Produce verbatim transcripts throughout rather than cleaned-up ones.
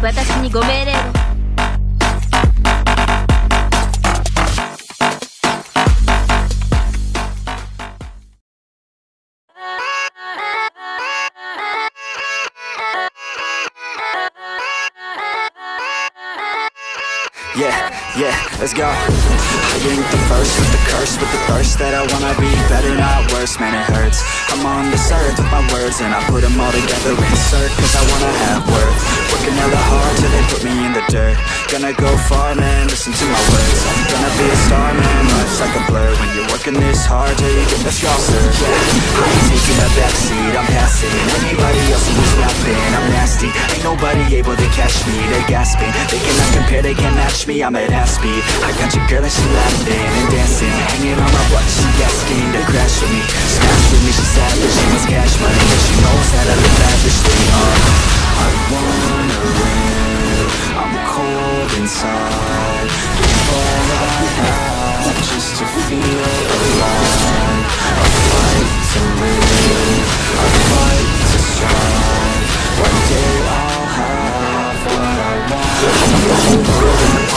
私にご命令を。Yeah, yeah, let's go. I ain't the first with the curse, with the thirst that I wanna be better, not worse, man it hurts. I'm on this earth with my words and I put them all together, insert, cause I wanna have worth. Working hella hard till they put me in the dirt. Gonna go far, man, listen to my words. I'm gonna be a star, man, life's like a blur. When you're working this hard till you get the straw, sir. Yeah, I ain't taking a backseat, I'm passing anybody else who's not been. I'm nasty, ain't nobody able to catch me. They gasping, they cannot compare, they can't match me, I'm at half speed. I got your girl and she laughing and dancing, hanging on my butt, she asking to crash with me. Smash with me, she's savage, she wants cash money, but she knows how to live lavishly. uh, I wanna win, I'm cold inside. Give all I have just to feel alive. I fight to live, I fight to strive. One day I'll have what I want.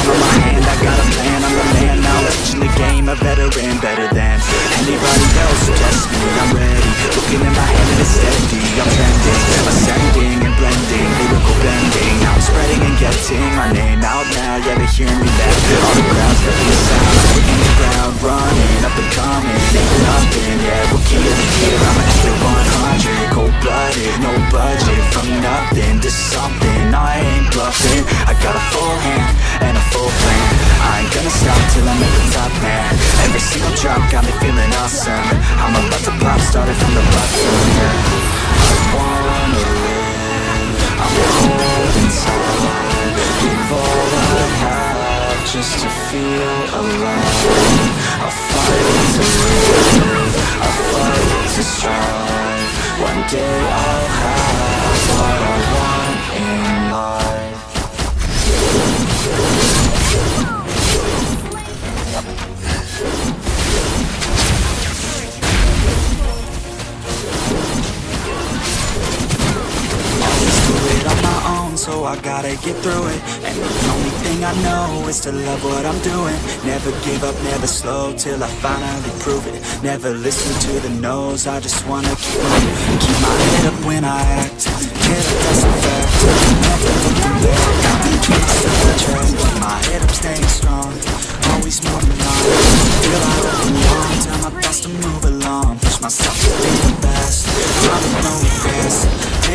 On my hand, I got a plan, I'm the man, knowledge in the game, a veteran, better than anybody else who tests me. I'm ready, looking in my hand and it's steady. I'm trending, ascending and blending, lyrical bending, I'm spreading and getting my name out now, yeah, they hear me back. All the crowds feel the sound, in the ground, running, up and coming, ain't nothing, yeah, rookie of the year. I'm after one hundred, cold-blooded, no budget, from nothing to something, I ain't bluffing. I got a full hand and a full plan, I ain't gonna stop till I'm at the top, man. Every single drop got me feeling awesome, I'm about to pop, started from the bottom, yeah. I wanna live, I'm cold inside. Give all I have just to feel alive. I fight to live, I fight to strive. One day I'll have what I want in life. So I gotta get through it, and the only thing I know is to love what I'm doing. Never give up, never slow, till I finally prove it. Never listen to the no's, I just wanna keep moving. Keep my head up when I act, get up, that's a fact. Never looking back, I've been keeping myself on track. My head up, staying strong, always moving on. Feel I open one, tell my thoughts to move along. Push myself to think fast, I'm the only best.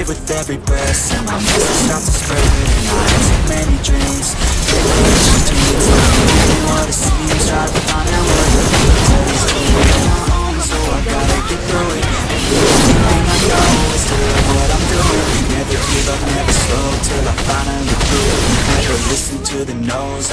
With every breath, and my message starts to spread. And I have so many dreams, big vision dreams. Only what it seems, try to find out what it means. I'm on my own, so I gotta get through it. And the only thing I know is to love what I'm doing. Never give up, never slow, till I finally prove it. Never listen to the no's,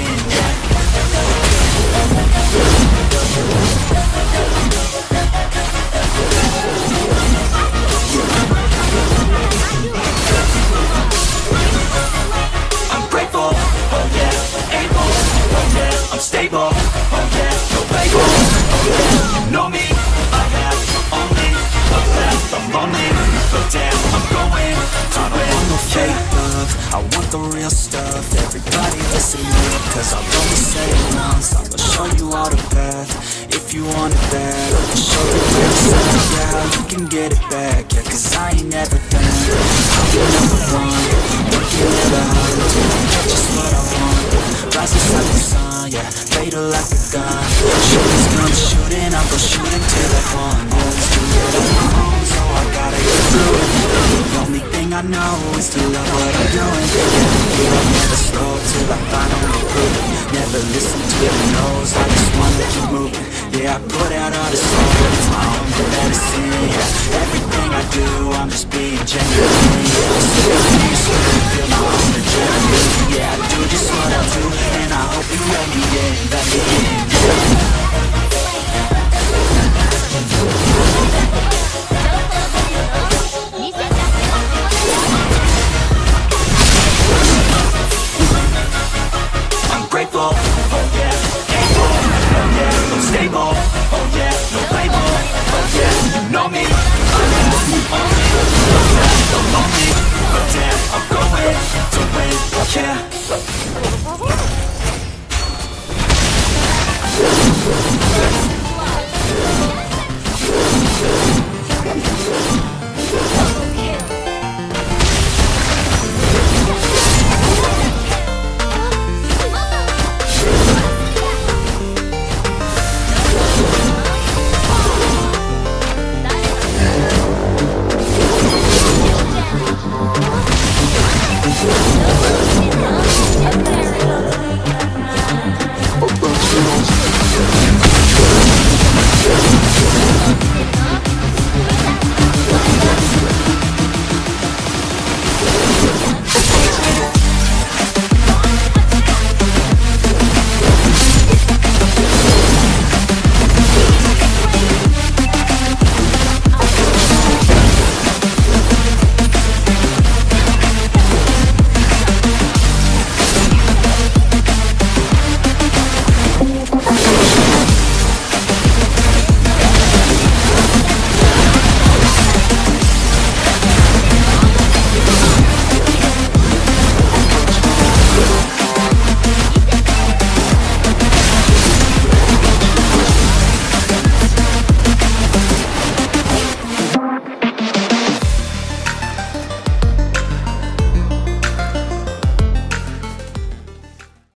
in, yeah. I'm grateful, oh yeah. Able, oh yeah. I'm stable, oh yeah. No label, oh yeah. You know me, I have only a path. I'm lonely, but damn, I'm going to win. I don't want no fake love, I want the real stuff. Everybody listen up, cause I'll only say it once. I'm gonna show you all the path, if you want it bad. I'll show you where it's at, yeah, you can get it back. Yeah, cause I ain't never done. I'll be number one, working hella hard, just what I want. Rises like the sun, yeah, fatal like a gun. Shooters come shooting, I'm gonna shoot until I want. Always do it on my own, so I gotta get through it. The only thing I know is to love what I'm doing. Never give up, never slow, till I finally prove it. Never listen to the no's, I just wanna keep moving. Yeah, I put out all this soul, it's my own medicine, yeah. Everything I do, I'm just being genuine, yeah. I see your face, you can feel my own adrenaline. Yeah, I do just what I do, and I hope you let me in, let me in.